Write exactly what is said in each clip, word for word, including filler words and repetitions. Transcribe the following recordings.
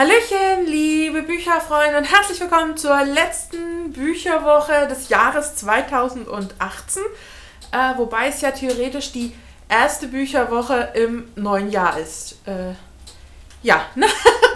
Hallöchen, liebe Bücherfreunde und herzlich willkommen zur letzten Bücherwoche des Jahres zweitausendachtzehn, äh, wobei es ja theoretisch die erste Bücherwoche im neuen Jahr ist. Äh, ja, ne?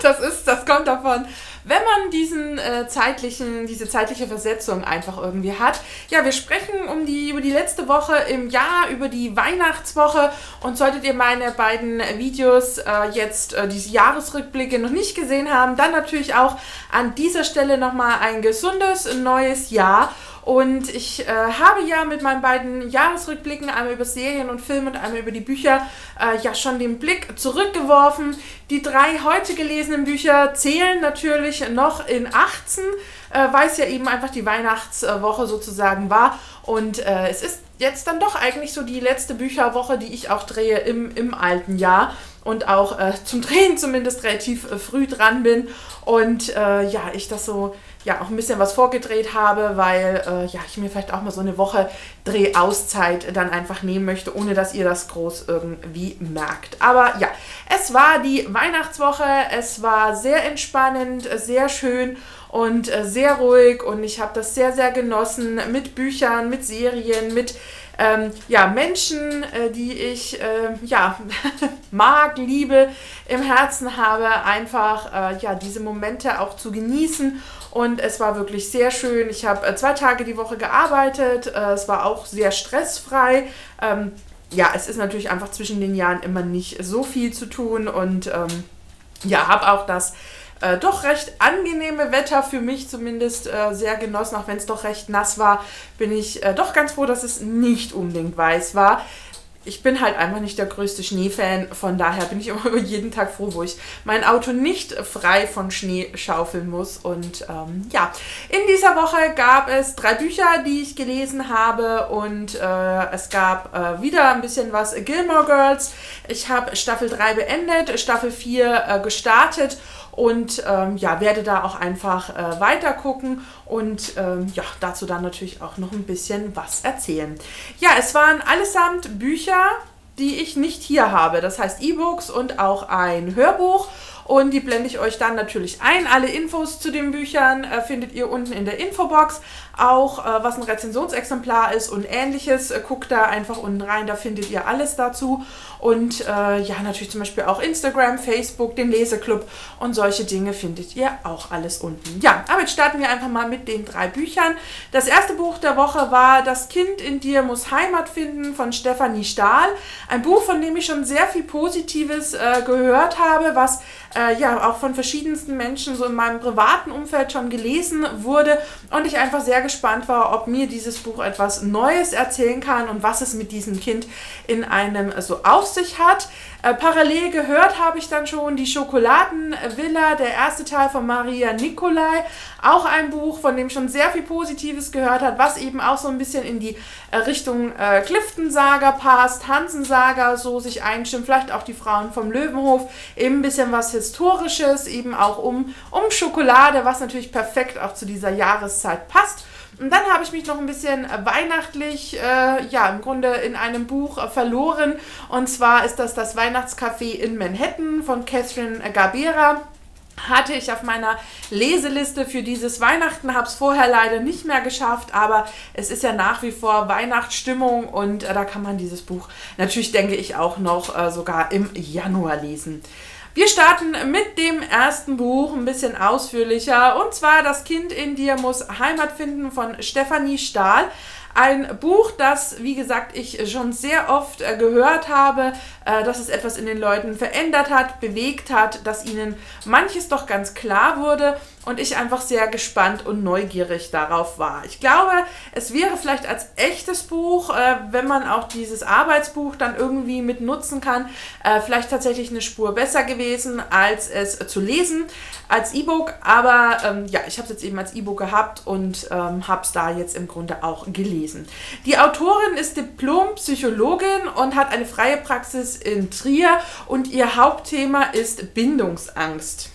das ist, das kommt davon, wenn man diesen äh, zeitlichen, diese zeitliche Versetzung einfach irgendwie hat. Ja, wir sprechen um die, über die letzte Woche im Jahr, über die Weihnachtswoche, und solltet ihr meine beiden Videos äh, jetzt, äh, diese Jahresrückblicke, noch nicht gesehen haben, dann natürlich auch an dieser Stelle nochmal ein gesundes neues Jahr. Und ich äh, habe ja mit meinen beiden Jahresrückblicken, einmal über Serien und Filme und einmal über die Bücher, äh, ja schon den Blick zurückgeworfen. Die drei heute gelesenen Bücher zählen natürlich noch in achtzehn, äh, weil es ja eben einfach die Weihnachtswoche sozusagen war. Und äh, es ist jetzt dann doch eigentlich so die letzte Bücherwoche, die ich auch drehe im, im alten Jahr und auch äh, zum Drehen zumindest relativ äh, früh dran bin und äh, ja, ich das so ja auch ein bisschen was vorgedreht habe, weil äh, ja, ich mir vielleicht auch mal so eine Woche Drehauszeit dann einfach nehmen möchte, ohne dass ihr das groß irgendwie merkt. Aber ja, es war die Weihnachtswoche, es war sehr entspannend, sehr schön und sehr ruhig, und ich habe das sehr, sehr genossen mit Büchern, mit Serien, mit ähm, ja, Menschen, äh, die ich äh, ja, mag, liebe, im Herzen habe, einfach äh, ja, diese Momente auch zu genießen, und es war wirklich sehr schön. Ich habe äh, zwei Tage die Woche gearbeitet, äh, es war auch sehr stressfrei. Ähm, ja, es ist natürlich einfach zwischen den Jahren immer nicht so viel zu tun, und ähm, ja, habe auch das Äh, doch recht angenehme Wetter für mich zumindest äh, sehr genossen, auch wenn es doch recht nass war, bin ich äh, doch ganz froh, dass es nicht unbedingt weiß war. Ich bin halt einfach nicht der größte Schneefan, von daher bin ich immer über jeden Tag froh, wo ich mein Auto nicht frei von Schnee schaufeln muss. Und ähm, ja, in dieser Woche gab es drei Bücher, die ich gelesen habe, und äh, es gab äh, wieder ein bisschen was Gilmore Girls. Ich habe Staffel drei beendet, Staffel vier äh, gestartet. Und ähm, ja, werde da auch einfach äh, weiter gucken und ähm, ja, dazu dann natürlich auch noch ein bisschen was erzählen. Ja, es waren allesamt Bücher, die ich nicht hier habe. Das heißt E-Books und auch ein Hörbuch. Und die blende ich euch dann natürlich ein. Alle Infos zu den Büchern äh, findet ihr unten in der Infobox. Auch äh, was ein Rezensionsexemplar ist und Ähnliches, äh, guckt da einfach unten rein, da findet ihr alles dazu. Und äh, ja, natürlich zum Beispiel auch Instagram, Facebook, den Leseclub und solche Dinge findet ihr auch alles unten. Ja, aber jetzt starten wir einfach mal mit den drei Büchern. Das erste Buch der Woche war Das Kind in dir muss Heimat finden von Stefanie Stahl. Ein Buch, von dem ich schon sehr viel Positives äh, gehört habe, was äh, ja auch von verschiedensten Menschen so in meinem privaten Umfeld schon gelesen wurde, und ich einfach sehr gespannt war, ob mir dieses Buch etwas Neues erzählen kann und was es mit diesem Kind in einem so auf sich hat. Äh, parallel gehört habe ich dann schon die Schokoladenvilla, der erste Teil von Maria Nikolai, auch ein Buch, von dem schon sehr viel Positives gehört hat, was eben auch so ein bisschen in die äh, Richtung äh, Clifton-Saga passt, Hansen-Saga, so sich einstimmt, vielleicht auch die Frauen vom Löwenhof, eben ein bisschen was Historisches, eben auch um, um Schokolade, was natürlich perfekt auch zu dieser Jahreszeit passt. Und dann habe ich mich noch ein bisschen weihnachtlich, äh, ja, im Grunde in einem Buch äh, verloren. Und zwar ist das das Weihnachtscafé in Manhattan von Katherine Garbera. Hatte ich auf meiner Leseliste für dieses Weihnachten, habe es vorher leider nicht mehr geschafft, aber es ist ja nach wie vor Weihnachtsstimmung, und äh, da kann man dieses Buch natürlich, denke ich, auch noch äh, sogar im Januar lesen. Wir starten mit dem ersten Buch ein bisschen ausführlicher, und zwar Das Kind in dir muss Heimat finden von Stefanie Stahl. Ein Buch, das, wie gesagt, ich schon sehr oft gehört habe, dass es etwas in den Leuten verändert hat, bewegt hat, dass ihnen manches doch ganz klar wurde, und ich einfach sehr gespannt und neugierig darauf war. Ich glaube, es wäre vielleicht als echtes Buch, wenn man auch dieses Arbeitsbuch dann irgendwie mit nutzen kann, vielleicht tatsächlich eine Spur besser gewesen, als es zu lesen, als E-Book. Aber ähm, ja, ich habe es jetzt eben als E-Book gehabt und ähm, habe es da jetzt im Grunde auch gelesen. Die Autorin ist Diplom-Psychologin und hat eine freie Praxis in Trier, und ihr Hauptthema ist Bindungsangst.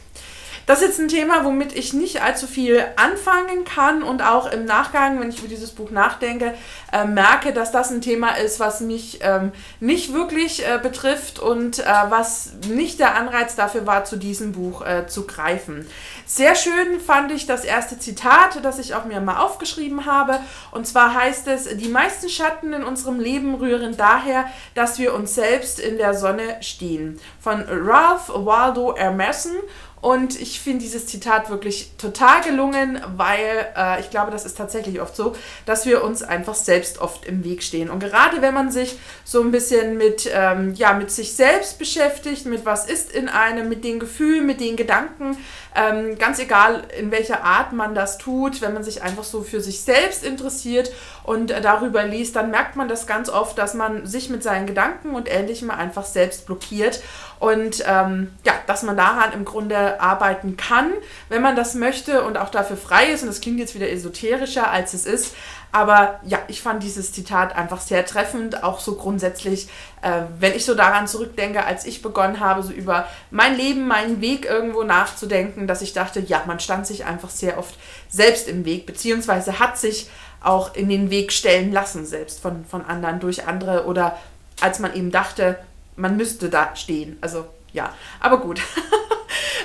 Das ist jetzt ein Thema, womit ich nicht allzu viel anfangen kann und auch im Nachgang, wenn ich über dieses Buch nachdenke, äh, merke, dass das ein Thema ist, was mich ähm, nicht wirklich äh, betrifft und äh, was nicht der Anreiz dafür war, zu diesem Buch äh, zu greifen. Sehr schön fand ich das erste Zitat, das ich auch mir mal aufgeschrieben habe, und zwar heißt es, die meisten Schatten in unserem Leben rühren daher, dass wir uns selbst in der Sonne stehen. Von Ralph Waldo Emerson. Und ich finde dieses Zitat wirklich total gelungen, weil äh, ich glaube, das ist tatsächlich oft so, dass wir uns einfach selbst oft im Weg stehen. Und gerade wenn man sich so ein bisschen mit, ähm, ja, mit sich selbst beschäftigt, mit was ist in einem, mit den Gefühlen, mit den Gedanken, ähm, ganz egal in welcher Art man das tut, wenn man sich einfach so für sich selbst interessiert und äh, darüber liest, dann merkt man das ganz oft, dass man sich mit seinen Gedanken und Ähnlichem einfach selbst blockiert. Und ähm, ja, dass man daran im Grunde arbeiten kann, wenn man das möchte und auch dafür frei ist. Und das klingt jetzt wieder esoterischer, als es ist. Aber ja, ich fand dieses Zitat einfach sehr treffend, auch so grundsätzlich, äh, wenn ich so daran zurückdenke, als ich begonnen habe, so über mein Leben, meinen Weg irgendwo nachzudenken, dass ich dachte, ja, man stand sich einfach sehr oft selbst im Weg, beziehungsweise hat sich auch in den Weg stellen lassen, selbst von, von anderen durch andere oder als man eben dachte, man müsste da stehen, also ja, aber gut.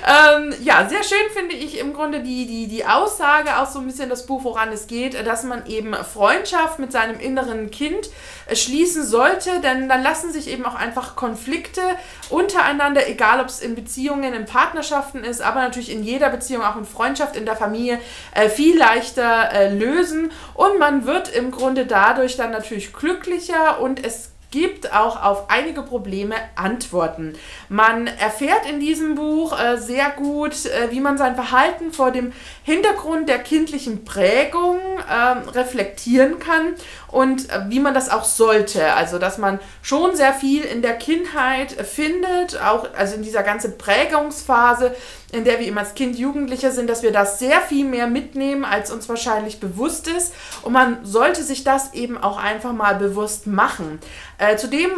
ähm, ja, sehr schön finde ich im Grunde die, die, die Aussage, auch so ein bisschen das Buch, woran es geht, dass man eben Freundschaft mit seinem inneren Kind schließen sollte, denn dann lassen sich eben auch einfach Konflikte untereinander, egal ob es in Beziehungen, in Partnerschaften ist, aber natürlich in jeder Beziehung, auch in Freundschaft, in der Familie, äh, viel leichter äh, lösen und man wird im Grunde dadurch dann natürlich glücklicher und es gibt auch auf einige Probleme Antworten. Man erfährt in diesem Buch äh, sehr gut, äh, wie man sein Verhalten vor dem Hintergrund der kindlichen Prägung äh, reflektieren kann und äh, wie man das auch sollte. Also, dass man schon sehr viel in der Kindheit findet, auch also in dieser ganzen Prägungsphase, in der wir eben als Kind Jugendliche sind, dass wir das sehr viel mehr mitnehmen, als uns wahrscheinlich bewusst ist. Und man sollte sich das eben auch einfach mal bewusst machen. Äh, zudem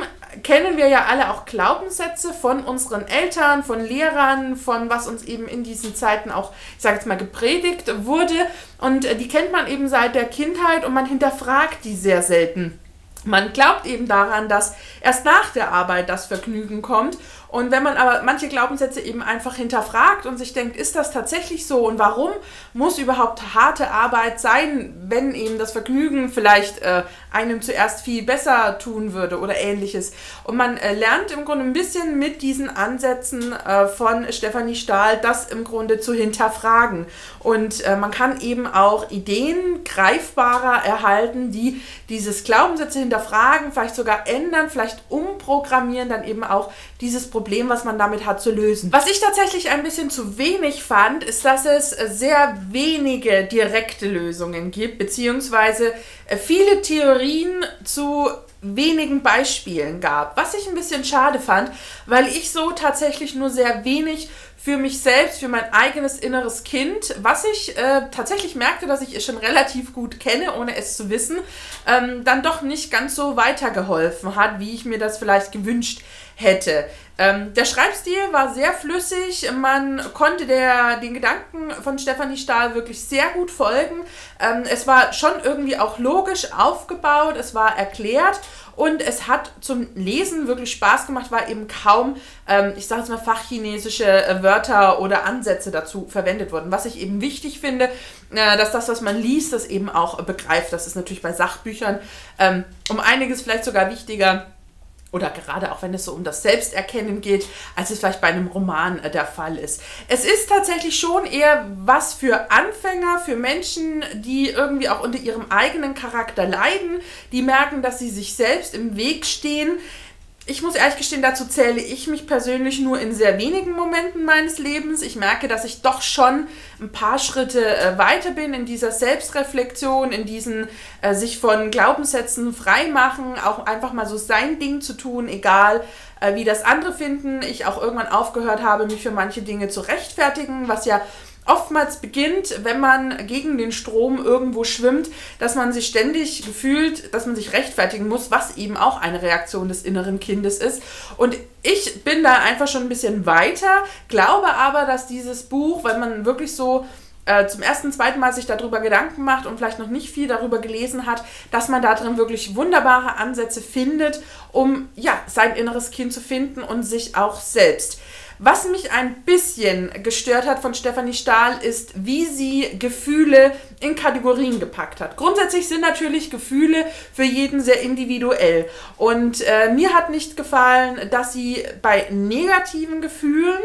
kennen wir ja alle auch Glaubenssätze von unseren Eltern, von Lehrern, von was uns eben in diesen Zeiten auch, ich sage jetzt mal, gepredigt wurde. Und äh, die kennt man eben seit der Kindheit und man hinterfragt die sehr selten. Man glaubt eben daran, dass erst nach der Arbeit das Vergnügen kommt. Und wenn man aber manche Glaubenssätze eben einfach hinterfragt und sich denkt, ist das tatsächlich so und warum muss überhaupt harte Arbeit sein, wenn eben das Vergnügen vielleicht äh, einem zuerst viel besser tun würde oder Ähnliches. Und man äh, lernt im Grunde ein bisschen mit diesen Ansätzen äh, von Stefanie Stahl, das im Grunde zu hinterfragen. Und äh, man kann eben auch Ideen greifbarer erhalten, die dieses Glaubenssätze hinterfragen, vielleicht sogar ändern, vielleicht umprogrammieren, dann eben auch dieses Problem, was man damit hat, zu lösen. Was ich tatsächlich ein bisschen zu wenig fand, ist, dass es sehr wenige direkte Lösungen gibt, beziehungsweise viele Theorien zu wenigen Beispielen gab, was ich ein bisschen schade fand, weil ich so tatsächlich nur sehr wenig für mich selbst, für mein eigenes inneres Kind, was ich äh, tatsächlich merkte, dass ich es schon relativ gut kenne, ohne es zu wissen, ähm, dann doch nicht ganz so weitergeholfen hat, wie ich mir das vielleicht gewünscht hätte. Ähm, der Schreibstil war sehr flüssig, man konnte der, den Gedanken von Stefanie Stahl wirklich sehr gut folgen. Ähm, es war schon irgendwie auch logisch aufgebaut, es war erklärt und es hat zum Lesen wirklich Spaß gemacht, weil eben kaum, ähm, ich sage jetzt mal, fachchinesische äh, Wörter oder Ansätze dazu verwendet wurden. Was ich eben wichtig finde, äh, dass das, was man liest, das eben auch äh, begreift. Das ist natürlich bei Sachbüchern ähm, um einiges vielleicht sogar wichtiger, oder gerade auch wenn es so um das Selbsterkennen geht, als es vielleicht bei einem Roman der Fall ist. Es ist tatsächlich schon eher was für Anfänger, für Menschen, die irgendwie auch unter ihrem eigenen Charakter leiden, die merken, dass sie sich selbst im Weg stehen. Ich muss ehrlich gestehen, dazu zähle ich mich persönlich nur in sehr wenigen Momenten meines Lebens. Ich merke, dass ich doch schon ein paar Schritte weiter bin in dieser Selbstreflexion, in diesen äh, sich von Glaubenssätzen freimachen, auch einfach mal so sein Ding zu tun, egal äh, wie das andere finden. Ich auch irgendwann aufgehört habe, mich für manche Dinge zu rechtfertigen, was ja oftmals beginnt, wenn man gegen den Strom irgendwo schwimmt, dass man sich ständig gefühlt, dass man sich rechtfertigen muss, was eben auch eine Reaktion des inneren Kindes ist. Und ich bin da einfach schon ein bisschen weiter, glaube aber, dass dieses Buch, wenn man wirklich so äh, zum ersten, zweiten Mal sich darüber Gedanken macht und vielleicht noch nicht viel darüber gelesen hat, dass man da drin wirklich wunderbare Ansätze findet, um ja, sein inneres Kind zu finden und sich auch selbst. Was mich ein bisschen gestört hat von Stefanie Stahl ist, wie sie Gefühle in Kategorien gepackt hat. Grundsätzlich sind natürlich Gefühle für jeden sehr individuell. Und äh, mir hat nicht gefallen, dass sie bei negativen Gefühlen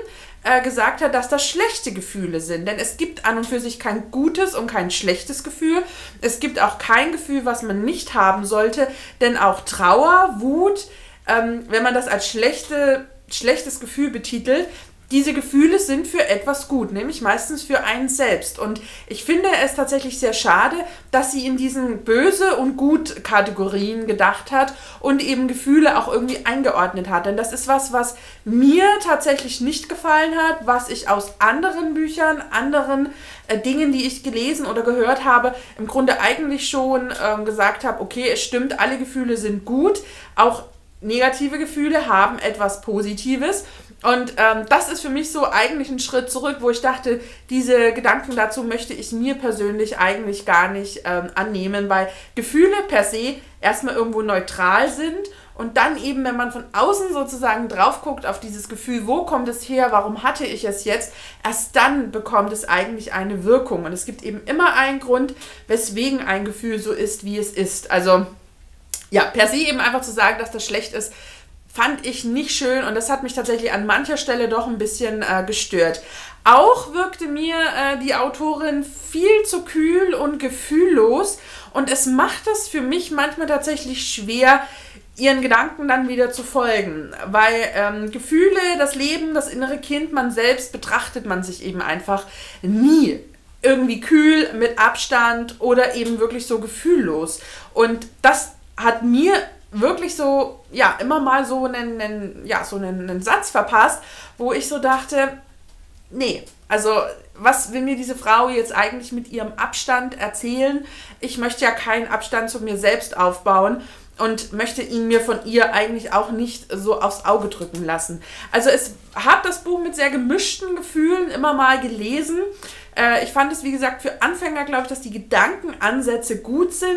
äh, gesagt hat, dass das schlechte Gefühle sind. Denn es gibt an und für sich kein gutes und kein schlechtes Gefühl. Es gibt auch kein Gefühl, was man nicht haben sollte. Denn auch Trauer, Wut, ähm, wenn man das als schlechte schlechtes Gefühl betitelt, diese Gefühle sind für etwas gut, nämlich meistens für einen selbst. Und ich finde es tatsächlich sehr schade, dass sie in diesen Böse- und Gut-Kategorien gedacht hat und eben Gefühle auch irgendwie eingeordnet hat. Denn das ist was, was mir tatsächlich nicht gefallen hat, was ich aus anderen Büchern, anderen äh, Dingen, die ich gelesen oder gehört habe, im Grunde eigentlich schon äh, gesagt habe, okay, es stimmt, alle Gefühle sind gut, auch negative Gefühle haben etwas Positives und ähm, das ist für mich so eigentlich ein Schritt zurück, wo ich dachte, diese Gedanken dazu möchte ich mir persönlich eigentlich gar nicht ähm, annehmen, weil Gefühle per se erstmal irgendwo neutral sind und dann eben, wenn man von außen sozusagen drauf guckt auf dieses Gefühl, wo kommt es her, warum hatte ich es jetzt, erst dann bekommt es eigentlich eine Wirkung und es gibt eben immer einen Grund, weswegen ein Gefühl so ist, wie es ist. Also ja, per se eben einfach zu sagen, dass das schlecht ist, fand ich nicht schön und das hat mich tatsächlich an mancher Stelle doch ein bisschen äh, gestört. Auch wirkte mir äh, die Autorin viel zu kühl und gefühllos und es macht es für mich manchmal tatsächlich schwer, ihren Gedanken dann wieder zu folgen, weil ähm, Gefühle, das Leben, das innere Kind, man selbst betrachtet man sich eben einfach nie irgendwie kühl, mit Abstand oder eben wirklich so gefühllos und das hat mir wirklich so, ja, immer mal so einen, einen, ja, so einen, einen Satz verpasst, wo ich so dachte, nee, also was will mir diese Frau jetzt eigentlich mit ihrem Abstand erzählen? Ich möchte ja keinen Abstand zu mir selbst aufbauen und möchte ihn mir von ihr eigentlich auch nicht so aufs Auge drücken lassen. Also es hat das Buch mit sehr gemischten Gefühlen immer mal gelesen. Äh, ich fand es, wie gesagt, für Anfänger, glaube ich, dass die Gedankenansätze gut sind.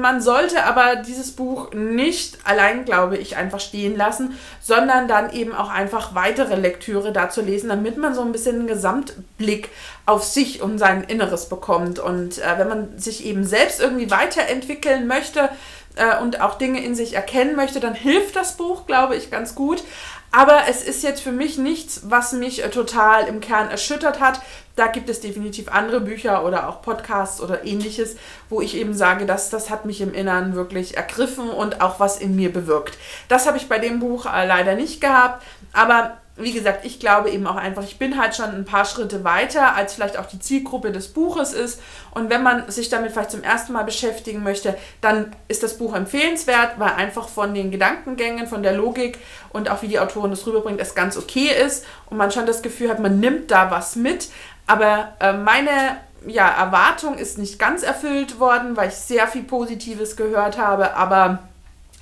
Man sollte aber dieses Buch nicht allein, glaube ich, einfach stehen lassen, sondern dann eben auch einfach weitere Lektüre dazu lesen, damit man so ein bisschen einen Gesamtblick auf sich und sein Inneres bekommt. Und äh, wenn man sich eben selbst irgendwie weiterentwickeln möchte äh, und auch Dinge in sich erkennen möchte, dann hilft das Buch, glaube ich, ganz gut. Aber es ist jetzt für mich nichts, was mich äh, total im Kern erschüttert hat. Da gibt es definitiv andere Bücher oder auch Podcasts oder ähnliches, wo ich eben sage, dass das hat mich im Inneren wirklich ergriffen und auch was in mir bewirkt. Das habe ich bei dem Buch äh, leider nicht gehabt, aber wie gesagt, ich glaube eben auch einfach, ich bin halt schon ein paar Schritte weiter, als vielleicht auch die Zielgruppe des Buches ist. Und wenn man sich damit vielleicht zum ersten Mal beschäftigen möchte, dann ist das Buch empfehlenswert, weil einfach von den Gedankengängen, von der Logik und auch wie die Autorin das rüberbringt, es ganz okay ist und man schon das Gefühl hat, man nimmt da was mit. Aber äh, meine ja, Erwartung ist nicht ganz erfüllt worden, weil ich sehr viel Positives gehört habe, aber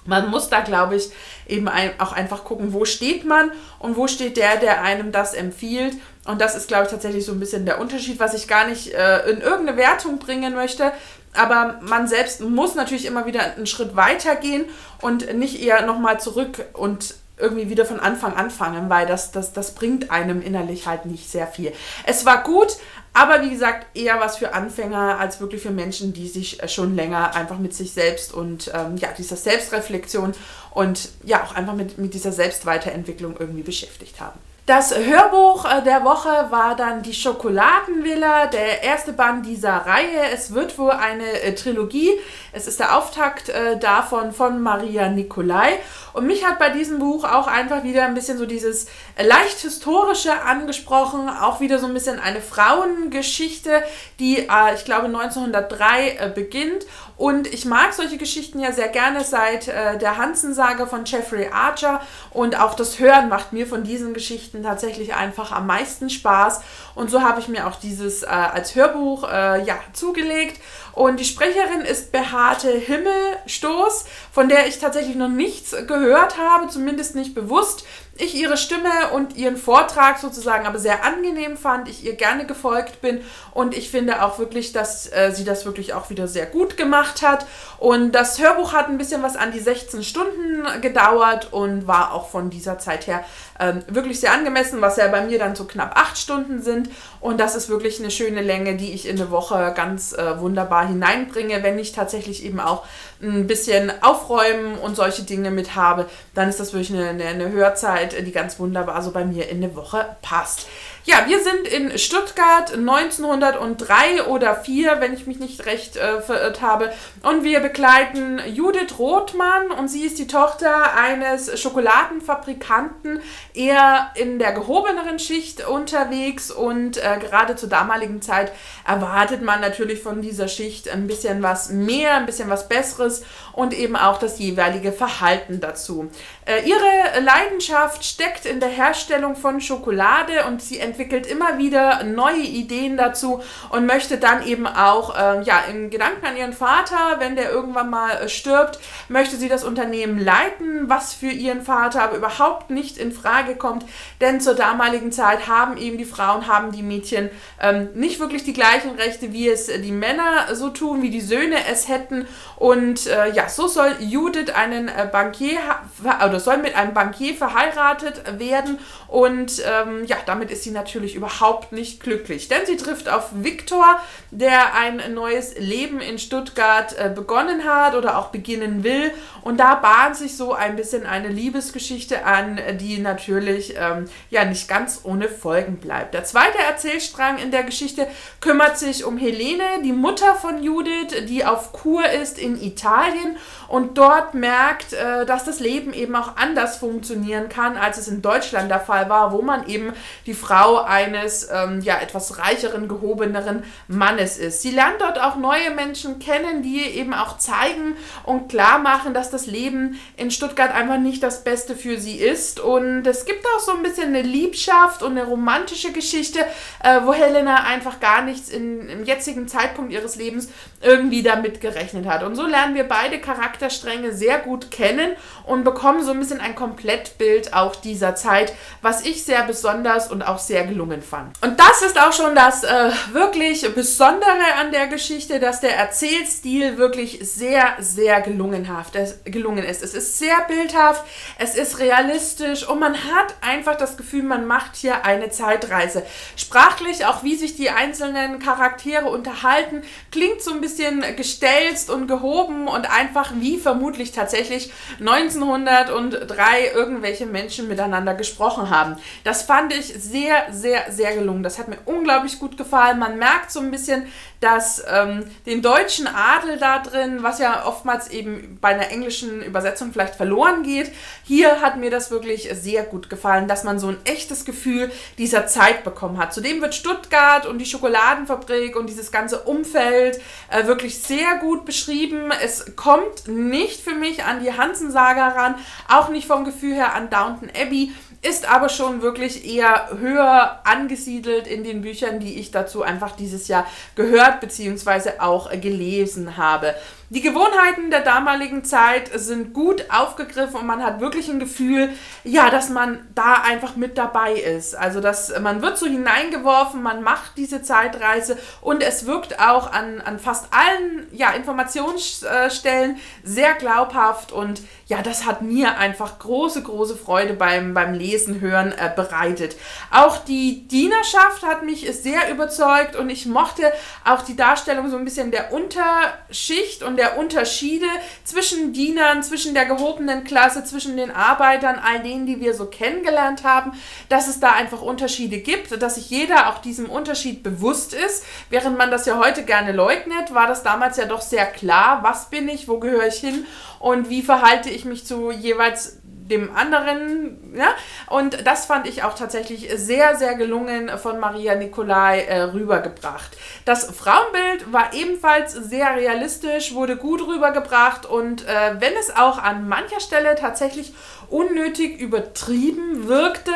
man muss da, glaube ich, eben ein, auch einfach gucken, wo steht man und wo steht der, der einem das empfiehlt. Und das ist, glaube ich, tatsächlich so ein bisschen der Unterschied, was ich gar nicht äh, in irgendeine Wertung bringen möchte. Aber man selbst muss natürlich immer wieder einen Schritt weiter gehen und nicht eher nochmal zurück und irgendwie wieder von Anfang anfangen, weil das, das, das bringt einem innerlich halt nicht sehr viel. Es war gut, aber wie gesagt, eher was für Anfänger als wirklich für Menschen, die sich schon länger einfach mit sich selbst und ähm, ja, dieser Selbstreflexion und ja auch einfach mit, mit dieser Selbstweiterentwicklung irgendwie beschäftigt haben. Das Hörbuch der Woche war dann die Schokoladenvilla, der erste Band dieser Reihe. Es wird wohl eine Trilogie. Es ist der Auftakt davon von Maria Nikolai. Und mich hat bei diesem Buch auch einfach wieder ein bisschen so dieses leicht Historische angesprochen. Auch wieder so ein bisschen eine Frauengeschichte, die ich glaube neunzehnhundertdrei beginnt. Und ich mag solche Geschichten ja sehr gerne seit äh, der Hansen-Sage von Jeffrey Archer und auch das Hören macht mir von diesen Geschichten tatsächlich einfach am meisten Spaß Und so habe ich mir auch dieses äh, als Hörbuch äh, ja, zugelegt. Und die Sprecherin ist Behate Himmelstoß, von der ich tatsächlich noch nichts gehört habe, zumindest nicht bewusst. Ich ihre Stimme und ihren Vortrag sozusagen aber sehr angenehm fand, ich ihr gerne gefolgt bin und ich finde auch wirklich, dass äh, sie das wirklich auch wieder sehr gut gemacht hat. Und das Hörbuch hat ein bisschen was an die sechzehn Stunden gedauert und war auch von dieser Zeit her ähm, wirklich sehr angemessen, was ja bei mir dann so knapp acht Stunden sind. Und das ist wirklich eine schöne Länge, die ich in eine Woche ganz äh, wunderbar hineinbringe. Wenn ich tatsächlich eben auch ein bisschen aufräumen und solche Dinge mit habe, dann ist das wirklich eine, eine, eine Hörzeit, die ganz wunderbar so bei mir in eine Woche passt. Ja, wir sind in Stuttgart neunzehnhundertdrei oder vier, wenn ich mich nicht recht äh, verirrt habe. Und wir begleiten Judith Rothmann und sie ist die Tochter eines Schokoladenfabrikanten, eher in der gehobeneren Schicht unterwegs. Und äh, gerade zur damaligen Zeit erwartet man natürlich von dieser Schicht ein bisschen was mehr, ein bisschen was Besseres und eben auch das jeweilige Verhalten dazu. Äh, ihre Leidenschaft steckt in der Herstellung von Schokolade und sie entwickelt entwickelt immer wieder neue Ideen dazu und möchte dann eben auch, äh, ja, im Gedanken an ihren Vater, wenn der irgendwann mal äh, stirbt, möchte sie das Unternehmen leiten, was für ihren Vater aber überhaupt nicht in Frage kommt, denn zur damaligen Zeit haben eben die Frauen, haben die Mädchen ähm, nicht wirklich die gleichen Rechte, wie es die Männer so tun, wie die Söhne es hätten und äh, ja, so soll Judith einen äh, Bankier, oder soll mit einem Bankier verheiratet werden und ähm, ja, damit ist sie natürlich natürlich überhaupt nicht glücklich, denn sie trifft auf Viktor, der ein neues Leben in Stuttgart begonnen hat oder auch beginnen will und da bahnt sich so ein bisschen eine Liebesgeschichte an, die natürlich ähm, ja nicht ganz ohne Folgen bleibt. Der zweite Erzählstrang in der Geschichte kümmert sich um Helene, die Mutter von Judith, die auf Kur ist in Italien und dort merkt, äh, dass das Leben eben auch anders funktionieren kann, als es in Deutschland der Fall war, wo man eben die Frau eines ähm, ja, etwas reicheren, gehobeneren Mannes ist. Sie lernt dort auch neue Menschen kennen, die eben auch zeigen und klar machen, dass das Leben in Stuttgart einfach nicht das Beste für sie ist. Und es gibt auch so ein bisschen eine Liebschaft und eine romantische Geschichte, äh, wo Helena einfach gar nichts in, im jetzigen Zeitpunkt ihres Lebens irgendwie damit gerechnet hat. Und so lernen wir beide Charakterstränge sehr gut kennen und bekommen so ein bisschen ein Komplettbild auch dieser Zeit, was ich sehr besonders und auch sehr gelungen fand. Und das ist auch schon das äh, wirklich Besondere an der Geschichte, dass der Erzählstil wirklich sehr, sehr gelungenhaft, es, gelungen ist. Es ist sehr bildhaft, es ist realistisch und man hat einfach das Gefühl, man macht hier eine Zeitreise. Sprachlich, auch wie sich die einzelnen Charaktere unterhalten, klingt so ein bisschen gestelzt und gehoben und einfach wie vermutlich tatsächlich neunzehnhundertdrei irgendwelche Menschen miteinander gesprochen haben. Das fand ich sehr, sehr, sehr gelungen. Das hat mir unglaublich gut gefallen. Man merkt so ein bisschen, dass ähm, den deutschen Adel da drin, was ja oftmals eben bei einer englischen Übersetzung vielleicht verloren geht, hier hat mir das wirklich sehr gut gefallen, dass man so ein echtes Gefühl dieser Zeit bekommen hat. Zudem wird Stuttgart und die Schokoladenfabrik und dieses ganze Umfeld äh, wirklich sehr gut beschrieben. Es kommt nicht für mich an die Hansen-Saga ran, auch nicht vom Gefühl her an Downton Abbey, ist aber schon wirklich eher höher angesiedelt in den Büchern, die ich dazu einfach dieses Jahr gehört bzw. auch gelesen habe. Die Gewohnheiten der damaligen Zeit sind gut aufgegriffen und man hat wirklich ein Gefühl, ja, dass man da einfach mit dabei ist. Also, dass man wird so hineingeworfen, man macht diese Zeitreise und es wirkt auch an, an fast allen, ja, Informationsstellen sehr glaubhaft und ja, das hat mir einfach große, große Freude beim, beim Lesen, Hören äh, bereitet. Auch die Dienerschaft hat mich sehr überzeugt und ich mochte auch die Darstellung so ein bisschen der Unterschicht und der Unterschiede zwischen Dienern, zwischen der gehobenen Klasse, zwischen den Arbeitern, all denen, die wir so kennengelernt haben, dass es da einfach Unterschiede gibt, dass sich jeder auch diesem Unterschied bewusst ist. Während man das ja heute gerne leugnet, war das damals ja doch sehr klar, was bin ich, wo gehöre ich hin und wie verhalte ich mich zu jeweils dem anderen, ja, und das fand ich auch tatsächlich sehr, sehr gelungen von Maria Nikolai äh, rübergebracht. Das Frauenbild war ebenfalls sehr realistisch, wurde gut rübergebracht und äh, wenn es auch an mancher Stelle tatsächlich unnötig übertrieben wirkte,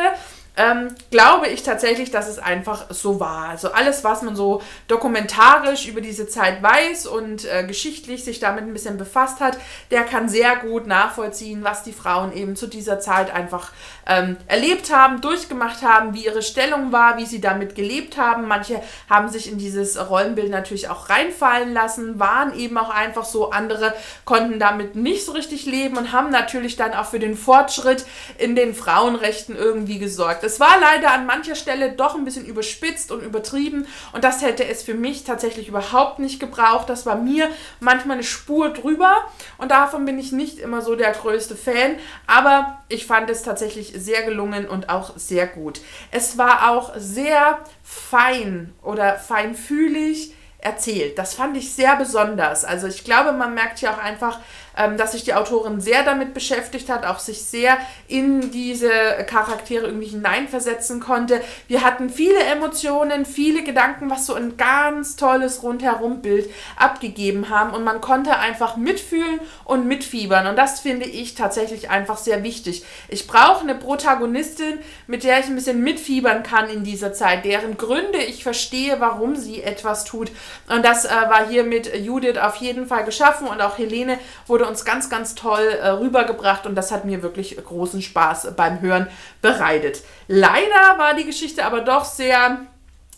Ähm, glaube ich tatsächlich, dass es einfach so war. Also alles, was man so dokumentarisch über diese Zeit weiß und äh, geschichtlich sich damit ein bisschen befasst hat, der kann sehr gut nachvollziehen, was die Frauen eben zu dieser Zeit einfach ähm, erlebt haben, durchgemacht haben, wie ihre Stellung war, wie sie damit gelebt haben. Manche haben sich in dieses Rollenbild natürlich auch reinfallen lassen, waren eben auch einfach so, andere konnten damit nicht so richtig leben und haben natürlich dann auch für den Fortschritt in den Frauenrechten irgendwie gesorgt. Es war leider an mancher Stelle doch ein bisschen überspitzt und übertrieben und das hätte es für mich tatsächlich überhaupt nicht gebraucht. Das war mir manchmal eine Spur drüber und davon bin ich nicht immer so der größte Fan, aber ich fand es tatsächlich sehr gelungen und auch sehr gut. Es war auch sehr fein oder feinfühlig erzählt. Das fand ich sehr besonders. Also ich glaube, man merkt hier auch einfach, dass sich die Autorin sehr damit beschäftigt hat, auch sich sehr in diese Charaktere irgendwie hineinversetzen konnte. Wir hatten viele Emotionen, viele Gedanken, was so ein ganz tolles Rundherum-Bild abgegeben haben und man konnte einfach mitfühlen und mitfiebern und das finde ich tatsächlich einfach sehr wichtig. Ich brauche eine Protagonistin, mit der ich ein bisschen mitfiebern kann in dieser Zeit, deren Gründe ich verstehe, warum sie etwas tut und das äh, war hier mit Judith auf jeden Fall geschaffen und auch Helene wurde uns ganz, ganz toll äh, rübergebracht und das hat mir wirklich großen Spaß beim Hören bereitet. Leider war die Geschichte aber doch sehr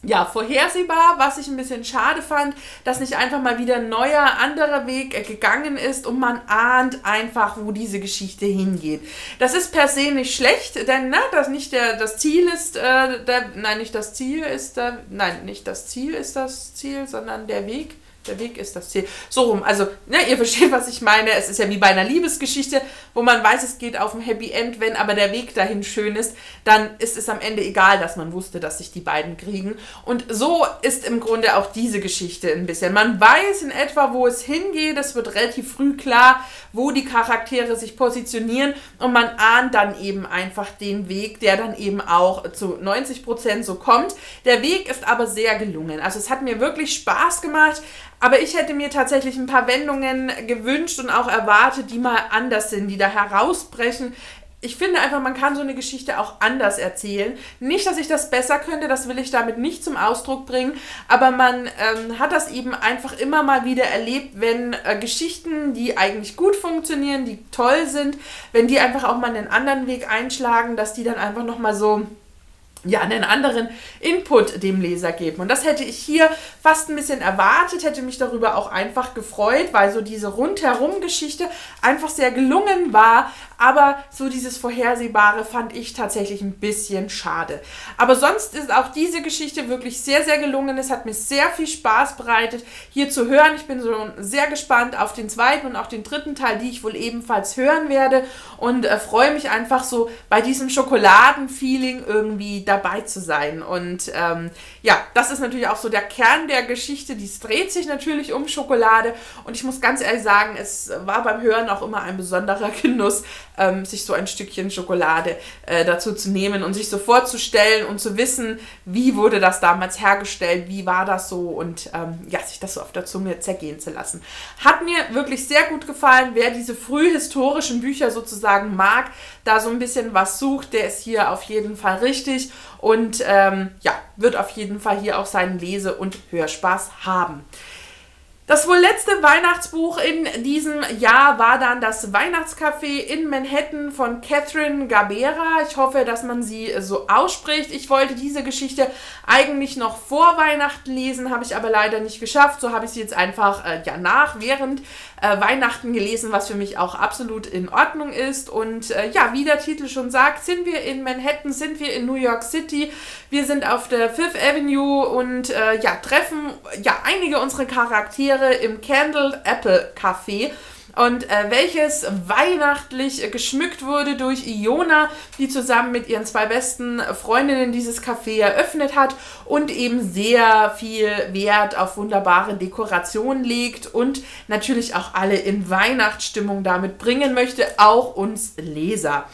ja, vorhersehbar, was ich ein bisschen schade fand, dass nicht einfach mal wieder ein neuer, anderer Weg gegangen ist und man ahnt einfach, wo diese Geschichte hingeht. Das ist per se nicht schlecht, denn ne, das nicht der, das Ziel ist, äh, der, nein, nicht das Ziel ist, der, nein, nicht das Ziel ist das Ziel, sondern der Weg. Der Weg ist das Ziel. So rum. Also, ne, ihr versteht, was ich meine. Es ist ja wie bei einer Liebesgeschichte, wo man weiß, es geht auf ein Happy End. Wenn aber der Weg dahin schön ist, dann ist es am Ende egal, dass man wusste, dass sich die beiden kriegen. Und so ist im Grunde auch diese Geschichte ein bisschen. Man weiß in etwa, wo es hingeht. Es wird relativ früh klar, wo die Charaktere sich positionieren. Und man ahnt dann eben einfach den Weg, der dann eben auch zu neunzig Prozent so kommt. Der Weg ist aber sehr gelungen. Also es hat mir wirklich Spaß gemacht. Aber ich hätte mir tatsächlich ein paar Wendungen gewünscht und auch erwartet, die mal anders sind, die da herausbrechen. Ich finde einfach, man kann so eine Geschichte auch anders erzählen. Nicht, dass ich das besser könnte, das will ich damit nicht zum Ausdruck bringen, aber man ähm, hat das eben einfach immer mal wieder erlebt, wenn äh, Geschichten, die eigentlich gut funktionieren, die toll sind, wenn die einfach auch mal einen anderen Weg einschlagen, dass die dann einfach nochmal so ja, einen anderen Input dem Leser geben. Und das hätte ich hier fast ein bisschen erwartet, hätte mich darüber auch einfach gefreut, weil so diese Rundherum-Geschichte einfach sehr gelungen war, aber so dieses Vorhersehbare fand ich tatsächlich ein bisschen schade. Aber sonst ist auch diese Geschichte wirklich sehr, sehr gelungen. Es hat mir sehr viel Spaß bereitet, hier zu hören. Ich bin so sehr gespannt auf den zweiten und auch den dritten Teil, die ich wohl ebenfalls hören werde und äh, freue mich einfach so bei diesem Schokoladenfeeling irgendwie dabei zu sein. Und ähm, ja, das ist natürlich auch so der Kern der Geschichte. Die dreht sich natürlich um Schokolade und ich muss ganz ehrlich sagen, es war beim Hören auch immer ein besonderer Genuss, Ähm, sich so ein Stückchen Schokolade äh, dazu zu nehmen und sich so vorzustellen und zu wissen, wie wurde das damals hergestellt, wie war das so und ähm, ja, sich das so auf der Zunge zergehen zu lassen. Hat mir wirklich sehr gut gefallen. Wer diese frühhistorischen Bücher sozusagen mag, da so ein bisschen was sucht, der ist hier auf jeden Fall richtig und ähm, ja, wird auf jeden Fall hier auch seinen Lese- und Hörspaß haben. Das wohl letzte Weihnachtsbuch in diesem Jahr war dann das Weihnachtscafé in Manhattan von Katherine Garbera. Ich hoffe, dass man sie so ausspricht. Ich wollte diese Geschichte eigentlich noch vor Weihnachten lesen, habe ich aber leider nicht geschafft. So habe ich sie jetzt einfach äh, ja nach, während äh, Weihnachten gelesen, was für mich auch absolut in Ordnung ist. Und äh, ja, wie der Titel schon sagt, sind wir in Manhattan, sind wir in New York City. Wir sind auf der Fifth Avenue und äh, ja, treffen ja einige unserer Charaktere im Candle Apple Café und äh, welches weihnachtlich geschmückt wurde durch Iona, die zusammen mit ihren zwei besten Freundinnen dieses Café eröffnet hat und eben sehr viel Wert auf wunderbare Dekoration legt und natürlich auch alle in Weihnachtsstimmung damit bringen möchte, auch uns Leser.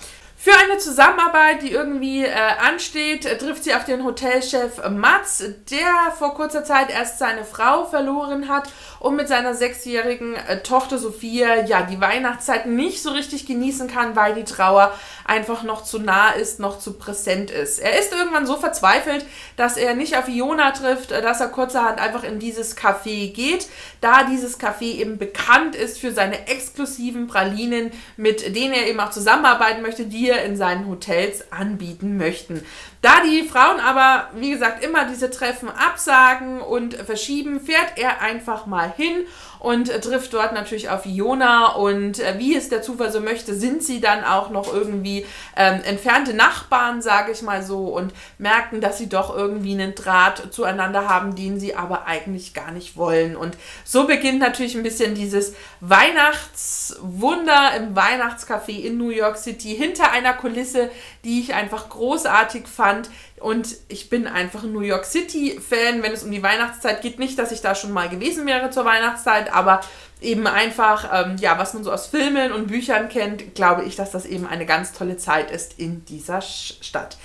Für eine Zusammenarbeit, die irgendwie äh, ansteht, trifft sie auf den Hotelchef Mats, der vor kurzer Zeit erst seine Frau verloren hat und mit seiner sechsjährigen äh, Tochter Sophia ja die Weihnachtszeit nicht so richtig genießen kann, weil die Trauer einfach noch zu nah ist, noch zu präsent ist. Er ist irgendwann so verzweifelt, dass er nicht auf Iona trifft, dass er kurzerhand einfach in dieses Café geht, da dieses Café eben bekannt ist für seine exklusiven Pralinen, mit denen er eben auch zusammenarbeiten möchte, die in seinen Hotels anbieten möchten. Da die Frauen aber, wie gesagt, immer diese Treffen absagen und verschieben, fährt er einfach mal hin und trifft dort natürlich auf Iona, und wie es der Zufall so möchte, sind sie dann auch noch irgendwie ähm, entfernte Nachbarn, sage ich mal so, und merken, dass sie doch irgendwie einen Draht zueinander haben, den sie aber eigentlich gar nicht wollen. Und so beginnt natürlich ein bisschen dieses Weihnachtswunder im Weihnachtscafé in New York City hinter einer Kulisse, die ich einfach großartig fand. Und ich bin einfach ein New York City-Fan, wenn es um die Weihnachtszeit geht. Nicht, dass ich da schon mal gewesen wäre zur Weihnachtszeit, aber eben einfach, ähm, ja, was man so aus Filmen und Büchern kennt, glaube ich, dass das eben eine ganz tolle Zeit ist in dieser Stadt.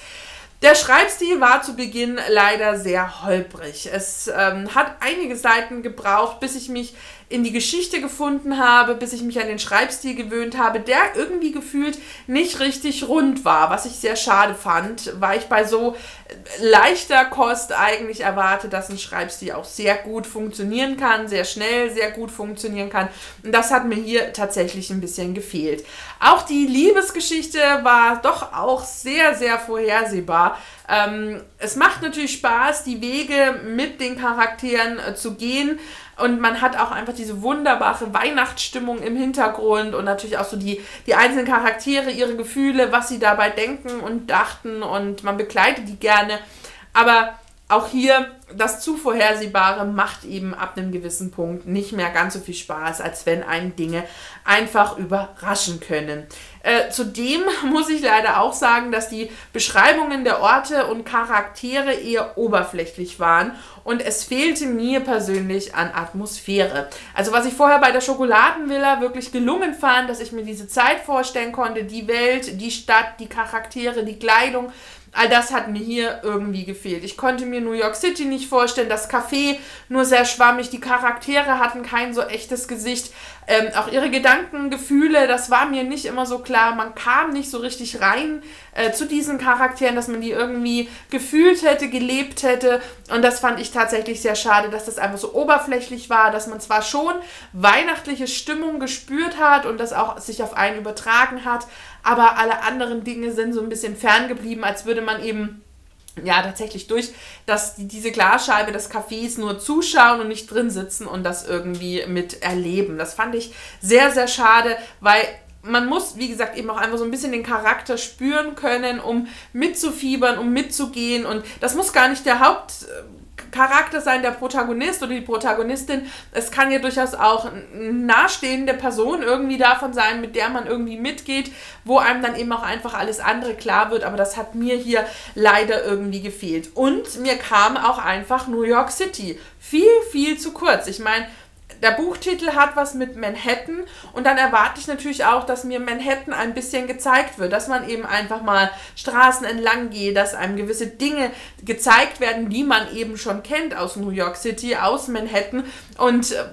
Der Schreibstil war zu Beginn leider sehr holprig. Es ähm, hat einige Seiten gebraucht, bis ich mich in die Geschichte gefunden habe, bis ich mich an den Schreibstil gewöhnt habe, der irgendwie gefühlt nicht richtig rund war, was ich sehr schade fand, weil ich bei so leichter Kost eigentlich erwarte, dass ein Schreibstil auch sehr gut funktionieren kann, sehr schnell, sehr gut funktionieren kann. Und das hat mir hier tatsächlich ein bisschen gefehlt. Auch die Liebesgeschichte war doch auch sehr, sehr vorhersehbar. Ähm, es macht natürlich Spaß, die Wege mit den Charakteren äh, zu gehen. Und man hat auch einfach diese wunderbare Weihnachtsstimmung im Hintergrund und natürlich auch so die, die einzelnen Charaktere, ihre Gefühle, was sie dabei denken und dachten, und man begleitet die gerne. Aber auch hier, das zu Vorhersehbare macht eben ab einem gewissen Punkt nicht mehr ganz so viel Spaß, als wenn einen Dinge einfach überraschen können. Äh, zudem muss ich leider auch sagen, dass die Beschreibungen der Orte und Charaktere eher oberflächlich waren, und es fehlte mir persönlich an Atmosphäre. Also was ich vorher bei der Schokoladenvilla wirklich gelungen fand, dass ich mir diese Zeit vorstellen konnte, die Welt, die Stadt, die Charaktere, die Kleidung, all das hat mir hier irgendwie gefehlt. Ich konnte mir New York City nicht vorstellen, das Café nur sehr schwammig, die Charaktere hatten kein so echtes Gesicht, ähm, auch ihre Gedanken, Gefühle, das war mir nicht immer so klar. Man kam nicht so richtig rein äh, zu diesen Charakteren, dass man die irgendwie gefühlt hätte, gelebt hätte, und das fand ich tatsächlich sehr schade, dass das einfach so oberflächlich war, dass man zwar schon weihnachtliche Stimmung gespürt hat und das auch sich auf einen übertragen hat, aber alle anderen Dinge sind so ein bisschen fern geblieben, als würde man eben ja tatsächlich durch dass die, diese Glasscheibe des Cafés nur zuschauen und nicht drin sitzen und das irgendwie mit erleben. Das fand ich sehr, sehr schade, weil man muss, wie gesagt, eben auch einfach so ein bisschen den Charakter spüren können, um mitzufiebern, um mitzugehen, und das muss gar nicht der Haupt... Charakter sein, der Protagonist oder die Protagonistin. Es kann ja durchaus auch eine nahestehende Person irgendwie davon sein, mit der man irgendwie mitgeht, wo einem dann eben auch einfach alles andere klar wird, aber das hat mir hier leider irgendwie gefehlt. Und mir kam auch einfach New York City viel, viel zu kurz. Ich meine, der Buchtitel hat was mit Manhattan, und dann erwarte ich natürlich auch, dass mir Manhattan ein bisschen gezeigt wird, dass man eben einfach mal Straßen entlang geht, dass einem gewisse Dinge gezeigt werden, die man eben schon kennt aus New York City, aus Manhattan, und äh,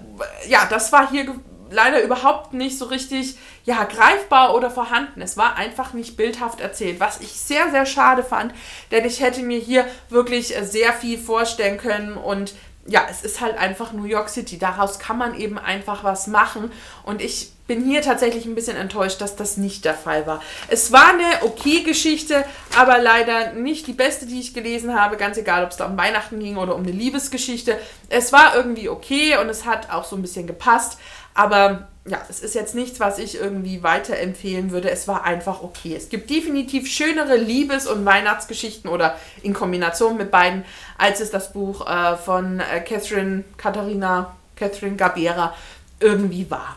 ja, das war hier leider überhaupt nicht so richtig ja, greifbar oder vorhanden. Es war einfach nicht bildhaft erzählt, was ich sehr, sehr schade fand, denn ich hätte mir hier wirklich sehr viel vorstellen können, und ja, es ist halt einfach New York City. Daraus kann man eben einfach was machen. Und ich bin hier tatsächlich ein bisschen enttäuscht, dass das nicht der Fall war. Es war eine okay Geschichte, aber leider nicht die beste, die ich gelesen habe. Ganz egal, ob es da um Weihnachten ging oder um eine Liebesgeschichte. Es war irgendwie okay und es hat auch so ein bisschen gepasst. Aber ja, es ist jetzt nichts, was ich irgendwie weiterempfehlen würde. Es war einfach okay. Es gibt definitiv schönere Liebes- und Weihnachtsgeschichten oder in Kombination mit beiden, als es das Buch äh, von äh, Katherine, Katharina, Katherine Garbera irgendwie war.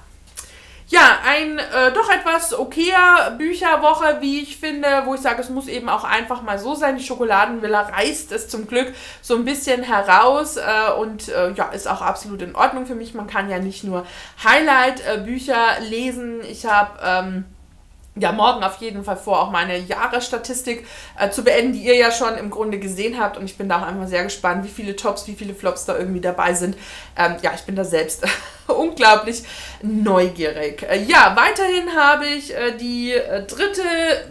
Ja, ein äh, doch etwas okayer Bücherwoche, wie ich finde, wo ich sage, es muss eben auch einfach mal so sein. Die Schokoladenvilla reißt es zum Glück so ein bisschen heraus äh, und äh, ja, ist auch absolut in Ordnung für mich. Man kann ja nicht nur Highlight-Bücher lesen. Ich habe ähm, ja morgen auf jeden Fall vor, auch meine Jahresstatistik äh, zu beenden, die ihr ja schon im Grunde gesehen habt. Und ich bin da auch einfach sehr gespannt, wie viele Tops, wie viele Flops da irgendwie dabei sind. Ähm, ja, ich bin da selbst unglaublich neugierig. Äh, ja, weiterhin habe ich äh, die äh, dritte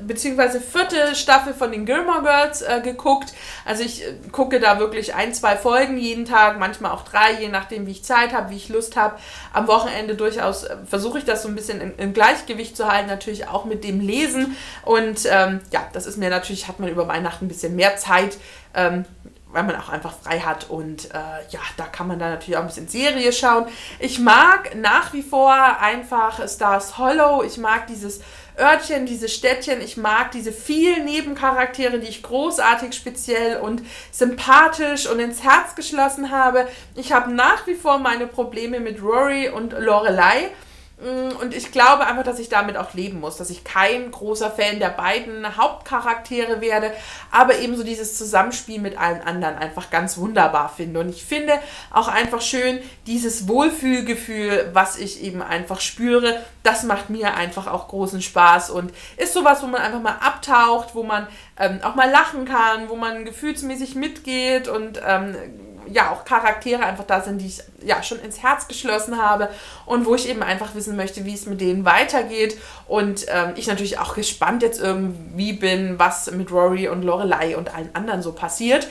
bzw. vierte Staffel von den Gilmore Girls äh, geguckt. Also ich äh, gucke da wirklich ein, zwei Folgen jeden Tag, manchmal auch drei, je nachdem, wie ich Zeit habe, wie ich Lust habe. Am Wochenende durchaus äh, versuche ich das so ein bisschen im, im Gleichgewicht zu halten, natürlich auch mit mit dem Lesen, und ähm, ja, das ist mir natürlich, hat man über Weihnachten ein bisschen mehr Zeit, ähm, weil man auch einfach frei hat, und äh, ja, da kann man dann natürlich auch ein bisschen Serie schauen. Ich mag nach wie vor einfach Stars Hollow, ich mag dieses Örtchen, diese Städtchen, ich mag diese vielen Nebencharaktere, die ich großartig, speziell und sympathisch und ins Herz geschlossen habe. Ich habe nach wie vor meine Probleme mit Rory und Lorelei. Und ich glaube einfach, dass ich damit auch leben muss, dass ich kein großer Fan der beiden Hauptcharaktere werde, aber eben so dieses Zusammenspiel mit allen anderen einfach ganz wunderbar finde. Und ich finde auch einfach schön dieses Wohlfühlgefühl, was ich eben einfach spüre, das macht mir einfach auch großen Spaß und ist sowas, wo man einfach mal abtaucht, wo man ähm, auch mal lachen kann, wo man gefühlsmäßig mitgeht und ähm, ja, auch Charaktere einfach da sind, die ich ja schon ins Herz geschlossen habe und wo ich eben einfach wissen möchte, wie es mit denen weitergeht. Und ähm, ich natürlich auch gespannt jetzt irgendwie bin, was mit Rory und Lorelei und allen anderen so passiert.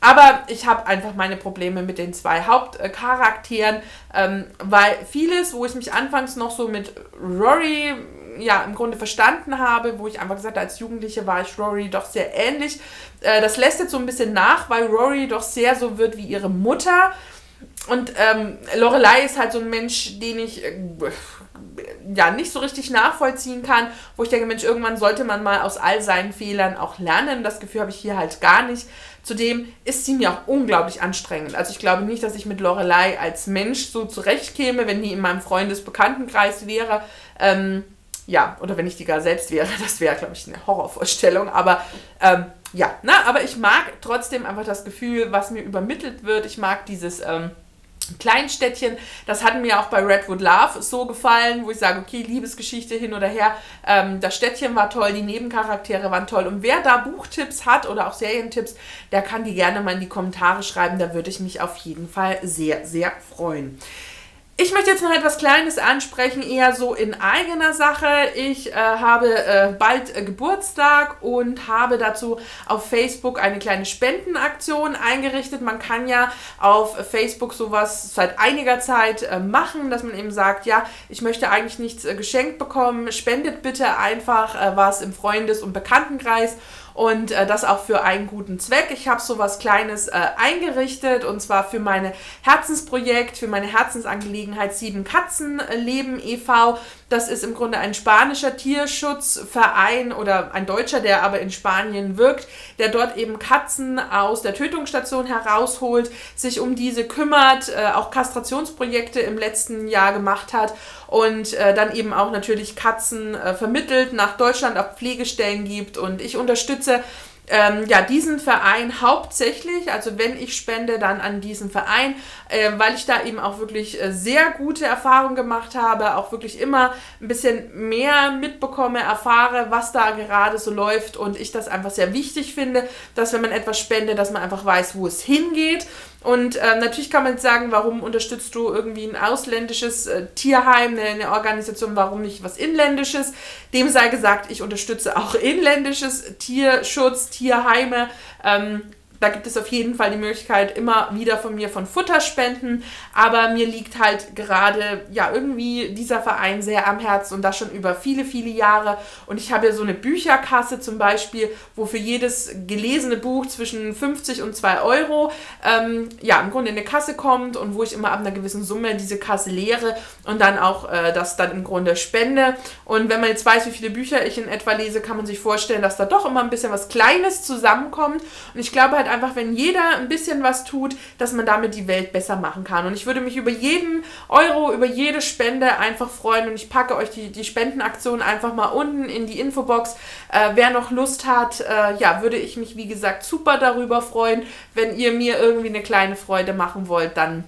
Aber ich habe einfach meine Probleme mit den zwei Hauptcharakteren, ähm, weil vieles, wo ich mich anfangs noch so mit Rory ja im Grunde verstanden habe, wo ich einfach gesagt habe, als Jugendliche war ich Rory doch sehr ähnlich. Äh, das lässt jetzt so ein bisschen nach, weil Rory doch sehr so wird wie ihre Mutter. Und ähm, Lorelei ist halt so ein Mensch, den ich äh, ja nicht so richtig nachvollziehen kann, wo ich denke, Mensch, irgendwann sollte man mal aus all seinen Fehlern auch lernen. Das Gefühl habe ich hier halt gar nicht. Zudem ist sie mir auch unglaublich anstrengend. Also ich glaube nicht, dass ich mit Lorelei als Mensch so zurechtkäme, wenn die in meinem Freundesbekanntenkreis wäre. Ähm, Ja, oder wenn ich die gar selbst wäre, das wäre, glaube ich, eine Horrorvorstellung, aber ähm, ja, na, aber ich mag trotzdem einfach das Gefühl, was mir übermittelt wird. Ich mag dieses ähm, Kleinstädtchen, das hat mir auch bei Redwood Love so gefallen, wo ich sage, okay, Liebesgeschichte hin oder her, ähm, das Städtchen war toll, die Nebencharaktere waren toll, und wer da Buchtipps hat oder auch Serientipps, der kann die gerne mal in die Kommentare schreiben, da würde ich mich auf jeden Fall sehr, sehr freuen. Ich möchte jetzt noch etwas Kleines ansprechen, eher so in eigener Sache. Ich äh, habe äh, bald äh, Geburtstag und habe dazu auf Facebook eine kleine Spendenaktion eingerichtet. Man kann ja auf Facebook sowas seit einiger Zeit äh, machen, dass man eben sagt, ja, ich möchte eigentlich nichts äh, geschenkt bekommen, spendet bitte einfach äh, was im Freundes- und Bekanntenkreis. Und äh, das auch für einen guten Zweck. Ich habe so was Kleines äh, eingerichtet, und zwar für meine Herzensprojekt, für meine Herzensangelegenheit sieben Katzenleben e V Das ist im Grunde ein spanischer Tierschutzverein oder ein Deutscher, der aber in Spanien wirkt, der dort eben Katzen aus der Tötungsstation herausholt, sich um diese kümmert, äh, auch Kastrationsprojekte im letzten Jahr gemacht hat und äh, dann eben auch natürlich Katzen äh, vermittelt, nach Deutschland auf Pflegestellen gibt, und ich unterstütze Ähm, ja, diesen Verein hauptsächlich, also wenn ich spende, dann an diesen Verein, äh, weil ich da eben auch wirklich äh, sehr gute Erfahrungen gemacht habe, auch wirklich immer ein bisschen mehr mitbekomme, erfahre, was da gerade so läuft, und ich das einfach sehr wichtig finde, dass wenn man etwas spendet, dass man einfach weiß, wo es hingeht. Und äh, natürlich kann man jetzt sagen, warum unterstützt du irgendwie ein ausländisches äh, Tierheim, eine Organisation, warum nicht was Inländisches? Dem sei gesagt, ich unterstütze auch inländisches Tierschutz, Tierheime. Ähm, da gibt es auf jeden Fall die Möglichkeit, immer wieder von mir von Futter spenden. Aber mir liegt halt gerade ja irgendwie dieser Verein sehr am Herzen, und das schon über viele, viele Jahre. Und ich habe ja so eine Bücherkasse zum Beispiel, wo für jedes gelesene Buch zwischen fünfzig und zwei Euro ähm, ja im Grunde in eine Kasse kommt, und wo ich immer ab einer gewissen Summe diese Kasse leere und dann auch äh, das dann im Grunde spende. Und wenn man jetzt weiß, wie viele Bücher ich in etwa lese, kann man sich vorstellen, dass da doch immer ein bisschen was Kleines zusammenkommt. Und ich glaube halt einfach, wenn jeder ein bisschen was tut, dass man damit die Welt besser machen kann. Und ich würde mich über jeden Euro, über jede Spende einfach freuen, und ich packe euch die, die Spendenaktion einfach mal unten in die Infobox. Äh, wer noch Lust hat, äh, ja, würde ich mich, wie gesagt, super darüber freuen. Wenn ihr mir irgendwie eine kleine Freude machen wollt, dann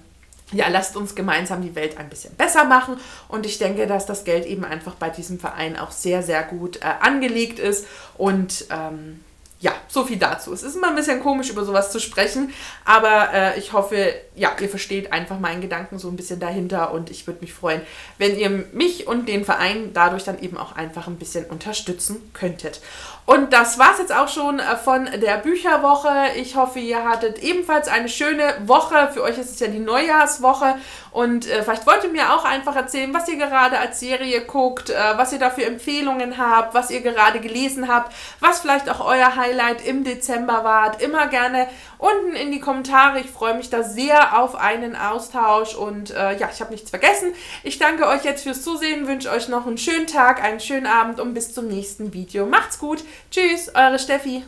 ja, lasst uns gemeinsam die Welt ein bisschen besser machen. Und ich denke, dass das Geld eben einfach bei diesem Verein auch sehr, sehr gut äh, angelegt ist. Und ähm, ja, so viel dazu. Es ist immer ein bisschen komisch, über sowas zu sprechen, aber äh, ich hoffe, ja, ihr versteht einfach meinen Gedanken so ein bisschen dahinter, und ich würde mich freuen, wenn ihr mich und den Verein dadurch dann eben auch einfach ein bisschen unterstützen könntet. Und das war es jetzt auch schon von der Bücherwoche. Ich hoffe, ihr hattet ebenfalls eine schöne Woche. Für euch ist es ja die Neujahrswoche, und äh, vielleicht wollt ihr mir auch einfach erzählen, was ihr gerade als Serie guckt, äh, was ihr da für Empfehlungen habt, was ihr gerade gelesen habt, was vielleicht auch euer Highlight im Dezember wart. Immer gerne unten in die Kommentare. Ich freue mich da sehr auf einen Austausch, und äh, ja, ich habe nichts vergessen. Ich danke euch jetzt fürs Zusehen, wünsche euch noch einen schönen Tag, einen schönen Abend und bis zum nächsten Video. Macht's gut! Tschüss, eure Steffi.